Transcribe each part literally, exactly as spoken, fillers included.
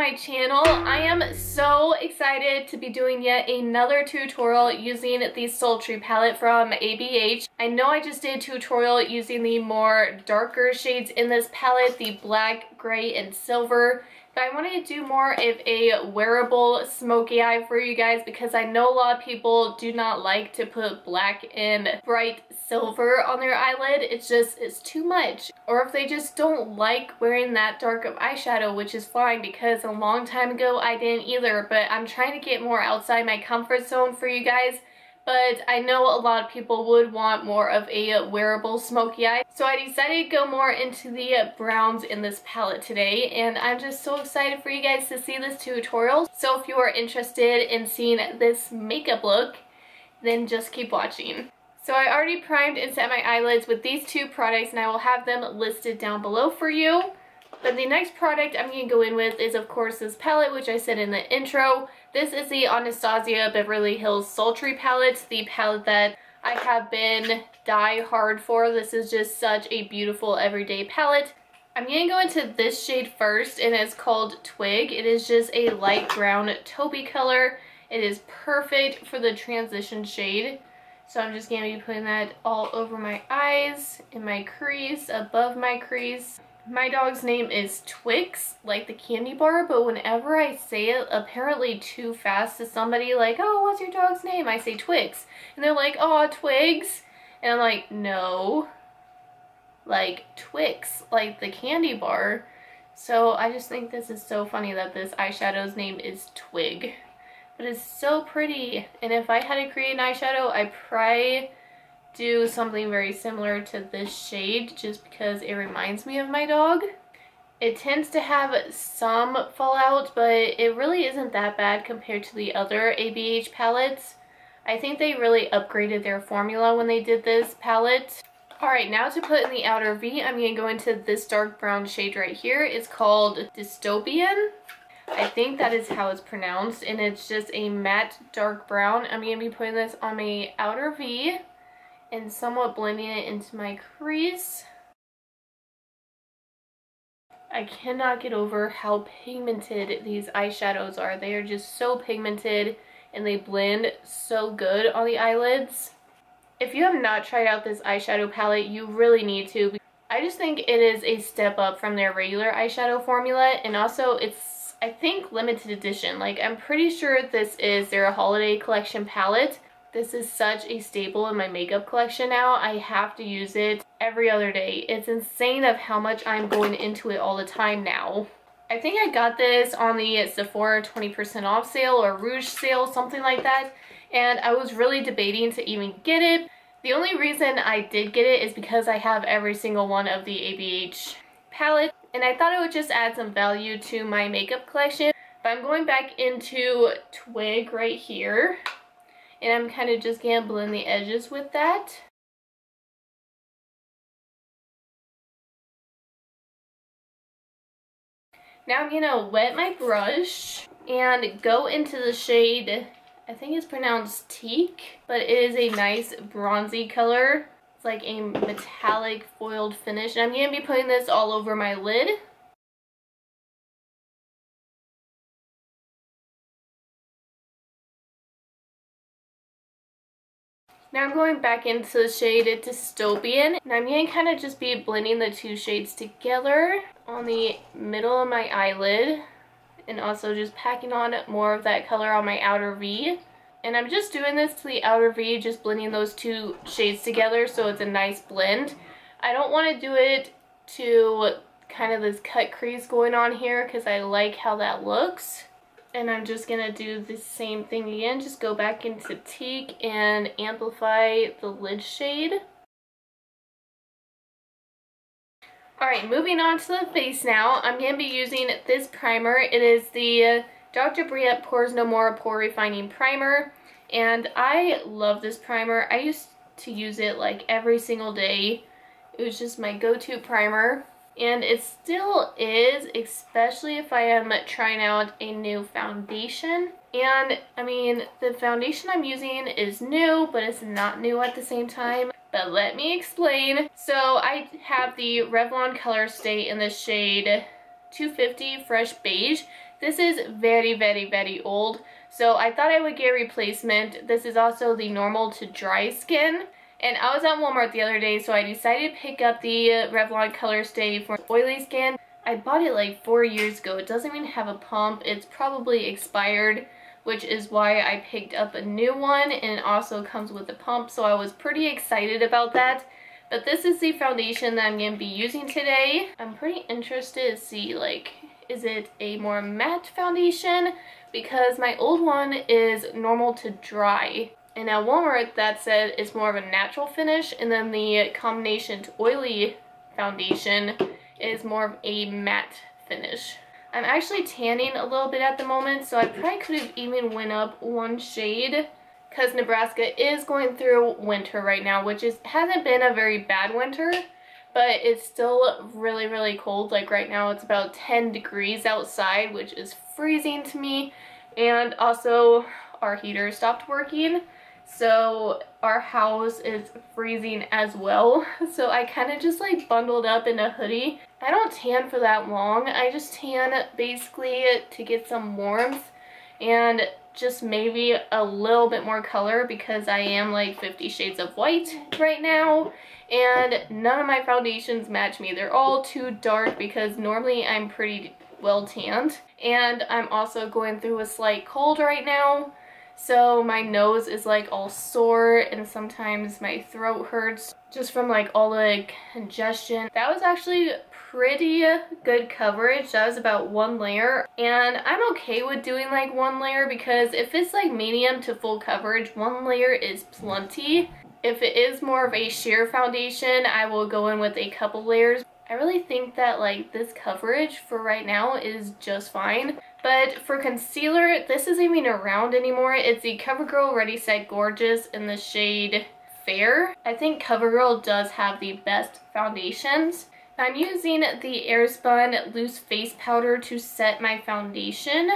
my channel. I am so excited to be doing yet another tutorial using the Sultry palette from A B H. I know I just did a tutorial using the more darker shades in this palette, the black, gray, and silver. But I wanted to do more of a wearable smoky eye for you guys because I know a lot of people do not like to put black and bright silver on their eyelid. It's just, it's too much. Or if they just don't like wearing that dark of eyeshadow, which is fine because a long time ago I didn't either. But I'm trying to get more outside my comfort zone for you guys. But I know a lot of people would want more of a wearable smoky eye. So I decided to go more into the browns in this palette today. And I'm just so excited for you guys to see this tutorial. So if you are interested in seeing this makeup look, then just keep watching. So I already primed and set my eyelids with these two products. And I will have them listed down below for you. But the next product I'm going to go in with is, of course, this palette, which I said in the intro. This is the Anastasia Beverly Hills Sultry palette, the palette that I have been die hard for. This is just such a beautiful everyday palette. I'm going to go into this shade first, and it's called Twig. It is just a light brown taupe color. It is perfect for the transition shade. So I'm just going to be putting that all over my eyes, in my crease, above my crease. My dog's name is Twix, like the candy bar, but whenever I say it apparently too fast to somebody, like, oh, what's your dog's name? I say Twix. And they're like, oh, Twigs. And I'm like, no. Like, Twix, like the candy bar. So I just think this is so funny that this eyeshadow's name is Twig. But it's so pretty. And if I had to create an eyeshadow, I probably do something very similar to this shade just because it reminds me of my dog. It tends to have some fallout, but it really isn't that bad compared to the other A B H palettes. I think they really upgraded their formula when they did this palette. Alright, now to put in the outer V, I'm going to go into this dark brown shade right here. It's called Dystopian. I think that is how it's pronounced, and it's just a matte dark brown. I'm going to be putting this on my outer V and somewhat blending it into my crease. I cannot get over how pigmented these eyeshadows are. They are just so pigmented and they blend so good on the eyelids. If you have not tried out this eyeshadow palette, you really need to. I just think it is a step up from their regular eyeshadow formula, and also it's, I think, limited edition. Like, I'm pretty sure this is their holiday collection palette. This is such a staple in my makeup collection now. I have to use it every other day. It's insane of how much I'm going into it all the time now. I think I got this on the Sephora twenty percent off sale or Rouge sale, something like that. And I was really debating to even get it. The only reason I did get it is because I have every single one of the A B H palettes. And I thought it would just add some value to my makeup collection. But I'm going back into Twig right here. And I'm kind of just going to blend the edges with that. Now I'm going to wet my brush and go into the shade, I think it's pronounced Teak, but it is a nice bronzy color. It's like a metallic foiled finish. And I'm going to be putting this all over my lid. Now I'm going back into the shade Dystopian, and I'm going to kind of just be blending the two shades together on the middle of my eyelid, and also just packing on more of that color on my outer V. And I'm just doing this to the outer V, just blending those two shades together so it's a nice blend. I don't want to do it to kind of this cut crease going on here because I like how that looks. And I'm just going to do the same thing again, just go back into Teak and amplify the lid shade. Alright, moving on to the face now. I'm going to be using this primer. It is the Doctor Brandt Pores No More Pore Refining Primer. And I love this primer. I used to use it like every single day. It was just my go-to primer. And it still is, especially if I am trying out a new foundation. And, I mean, the foundation I'm using is new, but it's not new at the same time. But let me explain. So, I have the Revlon Colorstay in the shade two fifty Fresh Beige. This is very, very, very old, so I thought I would get a replacement. This is also the normal to dry skin. And I was at Walmart the other day, so I decided to pick up the Revlon Colorstay for oily skin. I bought it like four years ago. It doesn't even have a pump. It's probably expired, which is why I picked up a new one, and it also comes with a pump, so I was pretty excited about that. But this is the foundation that I'm going to be using today. I'm pretty interested to see, like, is it a more matte foundation? Because my old one is normal to dry. And at Walmart, that said it's more of a natural finish, and then the combination to oily foundation is more of a matte finish. I'm actually tanning a little bit at the moment, so I probably could have even went up one shade, because Nebraska is going through winter right now, which is hasn't been a very bad winter, but it's still really, really cold. Like right now it's about ten degrees outside, which is freezing to me, and also our heater stopped working, so our house is freezing as well. So I kind of just like bundled up in a hoodie. I don't tan for that long. I just tan basically to get some warmth and just maybe a little bit more color, because I am like fifty shades of white right now, and none of my foundations match me. They're all too dark, because normally I'm pretty well tanned, and I'm also going through a slight cold right now. So my nose is like all sore, and sometimes my throat hurts just from like all the congestion. That was actually pretty good coverage. That was about one layer, and I'm okay with doing like one layer, because if it's like medium to full coverage, one layer is plenty. If it is more of a sheer foundation, I will go in with a couple layers. I really think that like this coverage for right now is just fine. But for concealer, this isn't even around anymore. It's the CoverGirl Ready Set Gorgeous in the shade Fair. I think CoverGirl does have the best foundations. I'm using the Airspun Loose Face Powder to set my foundation.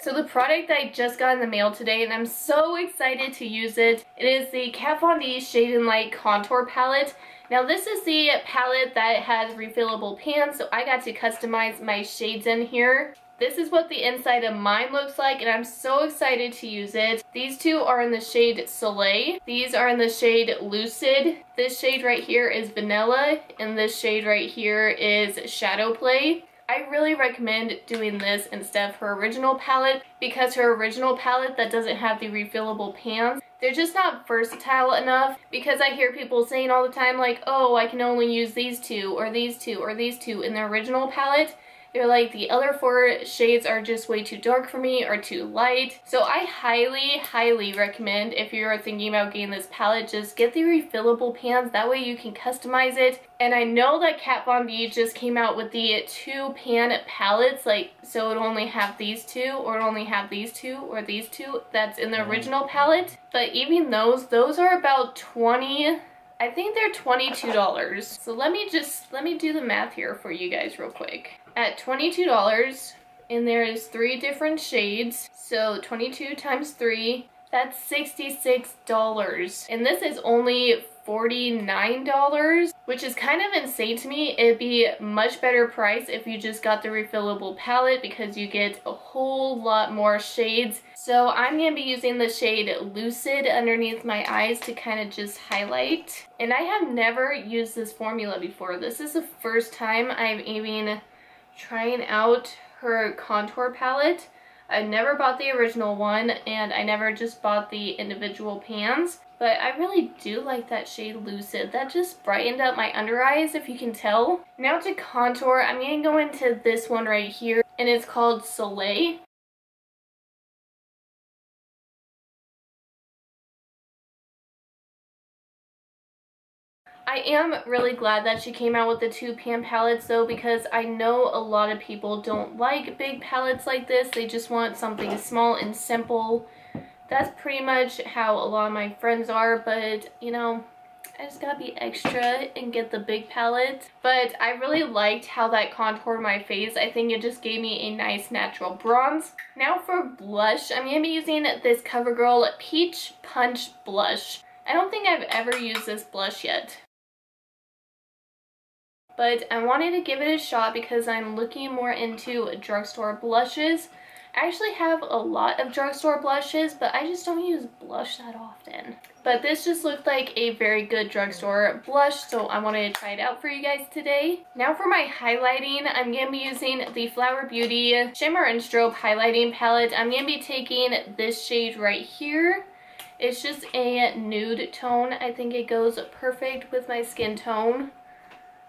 So the product that I just got in the mail today, and I'm so excited to use it, it is the Kat Von D Shade and Light Contour Palette. Now this is the palette that has refillable pans, so I got to customize my shades in here. This is what the inside of mine looks like, and I'm so excited to use it. These two are in the shade Soleil. These are in the shade Lucid. This shade right here is Vanilla, and this shade right here is Shadow Play. I really recommend doing this instead of her original palette, because her original palette that doesn't have the refillable pans, they're just not versatile enough, because I hear people saying all the time like, oh, I can only use these two or these two or these two in the original palette. They're like, the other four shades are just way too dark for me or too light. So I highly, highly recommend, if you're thinking about getting this palette, just get the refillable pans. That way you can customize it. And I know that Kat Von D just came out with the two pan palettes, like, so it'll only have these two or it'll only have these two or these two that's in the original palette. But even those, those are about twenty dollars. I think they're twenty-two dollars. So let me just, let me do the math here for you guys real quick. At twenty-two dollars, and there is three different shades, so twenty-two times three, that's sixty-six dollars. And this is only forty-nine dollars, which is kind of insane to me. It'd be a much better price if you just got the refillable palette, because you get a whole lot more shades. So I'm going to be using the shade Lucid underneath my eyes to kind of just highlight. And I have never used this formula before. This is the first time I'm even trying out her contour palette. I never bought the original one, and I never just bought the individual pans, but I really do like that shade Lucid. That just brightened up my under eyes, if you can tell. Now to contour, I'm going to go into this one right here, and it's called Soleil. I am really glad that she came out with the two pan palettes though, because I know a lot of people don't like big palettes like this. They just want something small and simple. That's pretty much how a lot of my friends are, but you know, I just gotta be extra and get the big palette. But I really liked how that contoured my face. I think it just gave me a nice natural bronze. Now for blush, I'm gonna be using this CoverGirl Peach Punch blush. I don't think I've ever used this blush yet. but I wanted to give it a shot because I'm looking more into drugstore blushes. I actually have a lot of drugstore blushes, but I just don't use blush that often. But this just looked like a very good drugstore blush, so I wanted to try it out for you guys today. Now for my highlighting, I'm going to be using the Flower Beauty Shimmer and Strobe Highlighting Palette. I'm going to be taking this shade right here. It's just a nude tone. I think it goes perfect with my skin tone.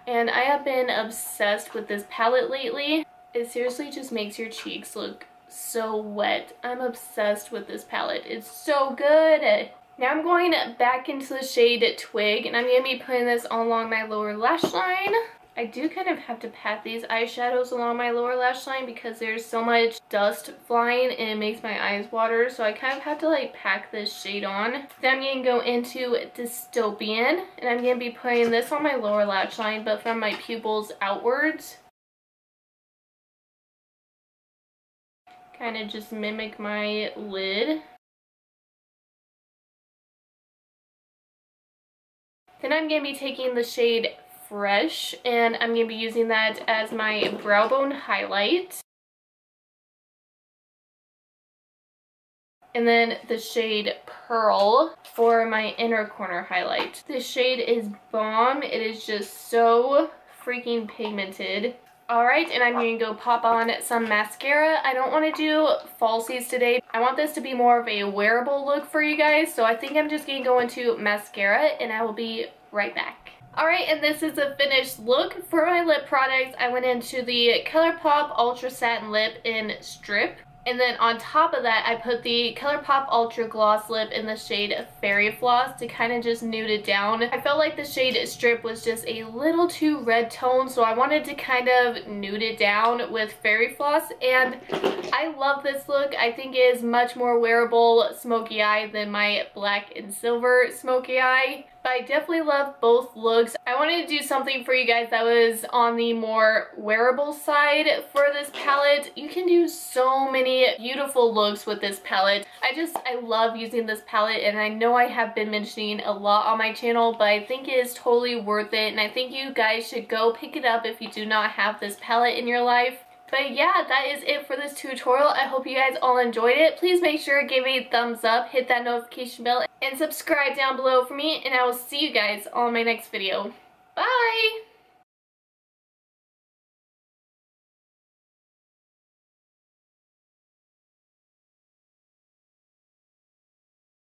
And I have been obsessed with this palette lately. It seriously just makes your cheeks look so wet. I'm obsessed with this palette. It's so good. Now I'm going back into the shade Twig, and I'm going to be putting this along my lower lash line. I do kind of have to pat these eyeshadows along my lower lash line because there's so much dust flying and it makes my eyes water, so I kind of have to like pack this shade on. Then I'm going to go into Dystopian, and I'm going to be putting this on my lower lash line but from my pupils outwards. Kind of just mimic my lid. Then I'm going to be taking the shade Fresh, and I'm going to be using that as my brow bone highlight. And then the shade Pearl for my inner corner highlight. This shade is bomb. It is just so freaking pigmented. Alright, and I'm going to go pop on some mascara. I don't want to do falsies today. I want this to be more of a wearable look for you guys, so I think I'm just going to go into mascara, and I will be right back. Alright, and this is the finished look. For my lip products, I went into the ColourPop Ultra Satin Lip in Strip. And then on top of that, I put the ColourPop Ultra Gloss Lip in the shade Fairy Floss to kind of just nude it down. I felt like the shade Strip was just a little too red toned, so I wanted to kind of nude it down with Fairy Floss. And I love this look. I think it is much more wearable smoky eye than my black and silver smoky eye. But I definitely love both looks. I wanted to do something for you guys that was on the more wearable side for this palette. You can do so many beautiful looks with this palette. I just, I love using this palette, and I know I have been mentioning a lot on my channel, but I think it is totally worth it, and I think you guys should go pick it up if you do not have this palette in your life. But yeah, that is it for this tutorial. I hope you guys all enjoyed it. Please make sure to give me a thumbs up, hit that notification bell, and subscribe down below for me. And I will see you guys on my next video. Bye!